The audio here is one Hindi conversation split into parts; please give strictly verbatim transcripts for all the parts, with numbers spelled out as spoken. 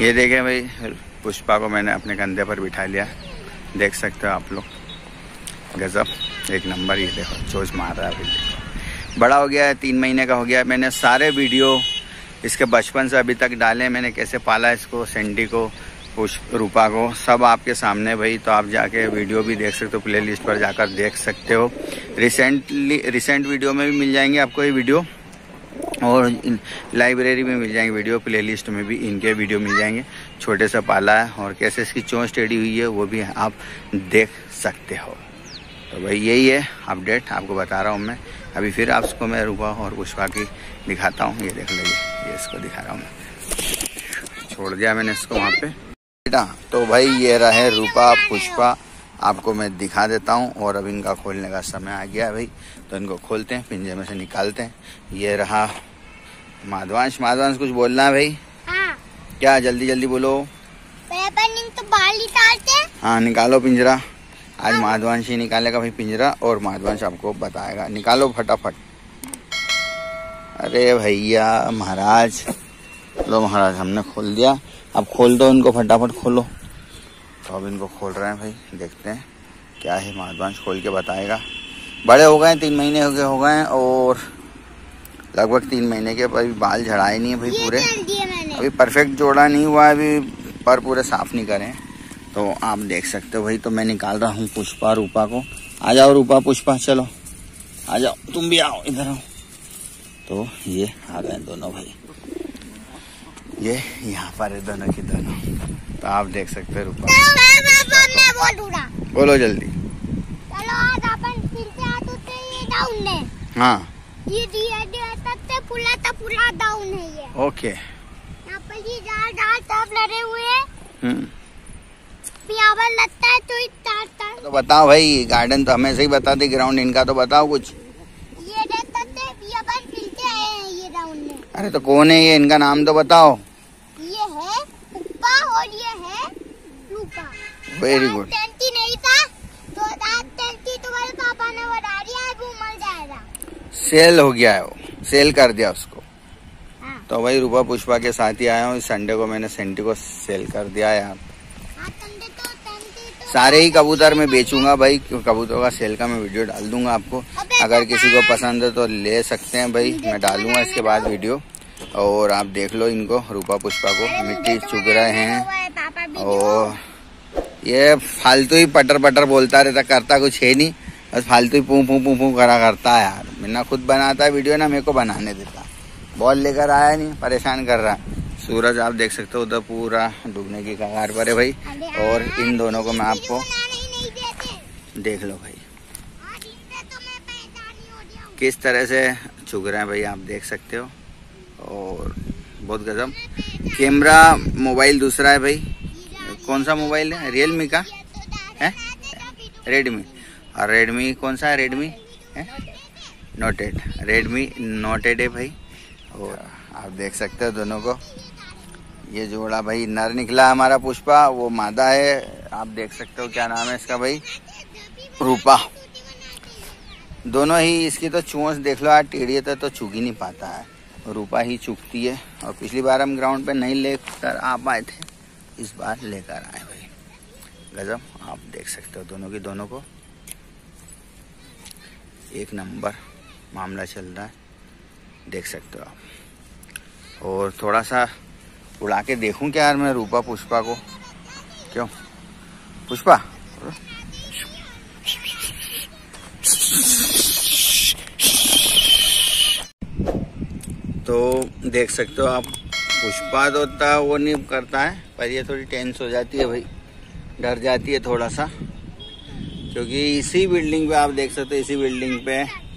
ये देखें भाई, पुष्पा को मैंने अपने कंधे पर बिठा लिया, देख सकते हो आप लोग, गजब एक नंबर। ये देखो चोंच मार रहा है अभी, बड़ा हो गया है, तीन महीने का हो गया है। मैंने सारे वीडियो इसके बचपन से अभी तक डाले, मैंने कैसे पाला इसको, सेंडी को, पुष्प, रूपा को, सब आपके सामने भाई। तो आप जाके वीडियो भी देख सकते हो, प्ले लिस्ट पर जाकर देख सकते हो। रिसेंटली रिसेंट वीडियो में भी मिल जाएंगे आपको ये वीडियो, और लाइब्रेरी में मिल जाएंगे वीडियो, प्लेलिस्ट में भी इनके वीडियो मिल जाएंगे। छोटे सा पाला है और कैसे इसकी चोंच टेढ़ी हुई है वो भी आप देख सकते हो। तो भाई यही है अपडेट, आपको बता रहा हूँ मैं। अभी फिर आपको मैं रुपा और पुष्पा की दिखाता हूँ। ये देख लीजिए, ये इसको दिखा रहा हूँ मैं, छोड़ दिया मैंने इसको वहाँ पे बेटा। तो भाई ये रहे रूपा पुष्पा, आपको मैं दिखा देता हूँ। और अब इनका खोलने का समय आ गया भाई, तो इनको खोलते हैं, पिंजे में से निकालते हैं। ये रहा माधवांश। माधवांश कुछ बोलना है भाई? हाँ। क्या जल्दी जल्दी बोलो। तो बाल निकालते। हाँ निकालो पिंजरा, आज माधवांश ही निकालेगा भाई पिंजरा, और माधवांश आपको बताएगा। निकालो फटाफट। अरे भैया महाराज, लो महाराज हमने खोल दिया, अब खोल दो इनको, फटाफट खोलो। तो अब इनको खोल रहे हैं भाई, देखते हैं क्या है, माधवांश खोल के बताएगा। बड़े हो गए, तीन महीने हो गए हो गए और लगभग तीन महीने के, अभी बाल झड़ाए नहीं है भाई पूरे, अभी परफेक्ट जोड़ा नहीं हुआ, अभी पर पूरे साफ नहीं करें। तो आप देख सकते हो भाई। तो मैं निकाल रहा हूँ पुष्पा रूपा को। आ जाओ रूपा पुष्पा, चलो आ जाओ, तुम भी आओ, इधर आओ। तो ये आ गए दोनों भाई, ये यहाँ पर है दोनों की दोनों। तो आप देख सकते हो रूपा। मैं, मैं, मैं बोलो जल्दी। चलो आज अपन फिर से आते हैं डाउन में। हाँ ये दिया दिया तब से पूरा तो पूरा डाउन है ये। ओके। यहाँ पर ये जाल जाल सब लगे हुए हैं। हम्म। यहाँ पर लगता है तो इतना इतना। तो बताओ भाई, गार्डन तो हमें से ही बता दे, ग्राउंड इनका तो बताओ कुछ। ये देखते थे यहाँ पर फिरते आए हैं ये डाउन में। अरे तो कौन है ये, इनका नाम तो बताओ। ये है रूपा और ये है रूपा। Very good. टेंटी नहीं था तो टेंटी तुम्हारे पापा ने बता दिया, वो मर जाएगा। सेल हो गया है वो, सेल कर दिया उसको। हाँ। तो भाई रूपा पुष्पा के साथ ही आया हूँ, इस संडे को मैंने सेंटी को सेल कर दिया यार। हाँ, तो, तो सारे ही कबूतर मैं बेचूंगा भाई, कबूतरों का सेल का मैं वीडियो डाल दूंगा आपको। अगर किसी को पसंद है तो ले सकते हैं भाई, मैं डालूंगा इसके बाद वीडियो। और आप देख लो इनको, रूपा पुष्पा को मिट्टी चुग रहे हैं, और ये फालतू ही पटर पटर बोलता रहता, करता कुछ है नहीं, बस फालतू ही पूं पूं पूं पूं करा करता है यार। मैं ना खुद बनाता है वीडियो, ना मेरे को बनाने देता। बॉल लेकर आया नहीं, परेशान कर रहा है। सूरज आप देख सकते हो उधर पूरा डूबने की कगार पर है भाई। और इन दोनों को मैं आपको देख लो भाई किस तरह से चुग रहे हैं भाई, आप देख सकते हो। और बहुत गजब कैमरा, मोबाइल दूसरा है भाई, कौन सा मोबाइल है, रियलमी का है, रेडमी, और रेडमी कौन सा है, Redmi Note eight, Redmi Note eight है भाई। और आप देख सकते हो दोनों को, ये जोड़ा भाई, नर निकला हमारा पुष्पा, वो मादा है। आप देख सकते हो क्या नाम है इसका भाई, रूपा। दोनों ही, इसकी तो चोंच देख लो यार, टेढ़ी था तो चुग ही नहीं पाता है, रूपा ही चुगती है। और पिछली बार हम ग्राउंड पे नहीं लेकर आ पाए थे, इस बार लेकर आए भाई, गजब। आप देख सकते हो दोनों की दोनों को, एक नंबर मामला चल रहा है, देख सकते हो आप। और थोड़ा सा उड़ा के देखूं क्या यार मैं रूपा पुष्पा को, क्यों पुष्पा, तो देख सकते हो आप, पुष्पा तो होता वो नहीं करता है, पर ये थोड़ी टेंस हो जाती है भाई, डर जाती है थोड़ा सा, क्योंकि इसी बिल्डिंग पे आप देख सकते हो, इसी बिल्डिंग पे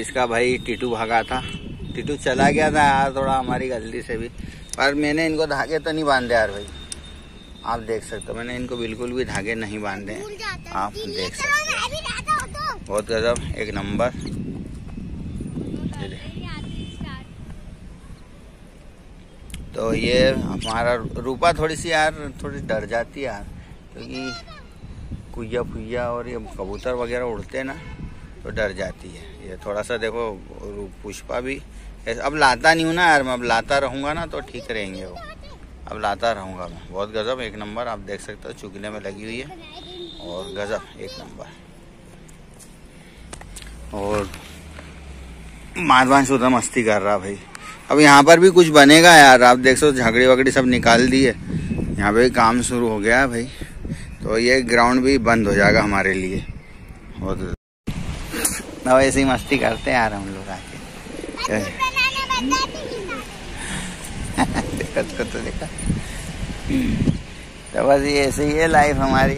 इसका भाई टिटू भागा था, टिटू चला गया था यार, थोड़ा हमारी गलती से भी, पर मैंने इनको धागे तो नहीं बांधे यार भाई। आप देख सकते हो मैंने इनको बिल्कुल भी धागे नहीं बांधे, आप देख सकते हो, बहुत गजब एक नंबर। तो ये हमारा रूपा थोड़ी सी यार थोड़ी डर जाती है यार, क्योंकि कुइया फुइया और ये कबूतर वगैरह उड़ते हैं ना, तो डर जाती है ये थोड़ा सा। देखो पुष्पा भी अब लाता नहीं हूँ ना यार मैं, अब लाता रहूँगा ना तो ठीक रहेंगे वो, अब लाता रहूँगा मैं। बहुत गज़ब, एक नंबर, आप देख सकते हो चुगने में लगी हुई है और गज़ब एक नंबर। और मारवान शुदा मस्ती कर रहा भाई। अब यहाँ पर भी कुछ बनेगा यार, आप देख सो झगड़ी वगड़ी सब निकाल दी है, यहाँ पे काम शुरू हो गया है भाई, तो ये ग्राउंड भी बंद हो जाएगा हमारे लिए। और अब ऐसे ही मस्ती करते हैं यार हम लोग आके। देखा तो देखा, तो बस ये ऐसे ही है लाइफ हमारी।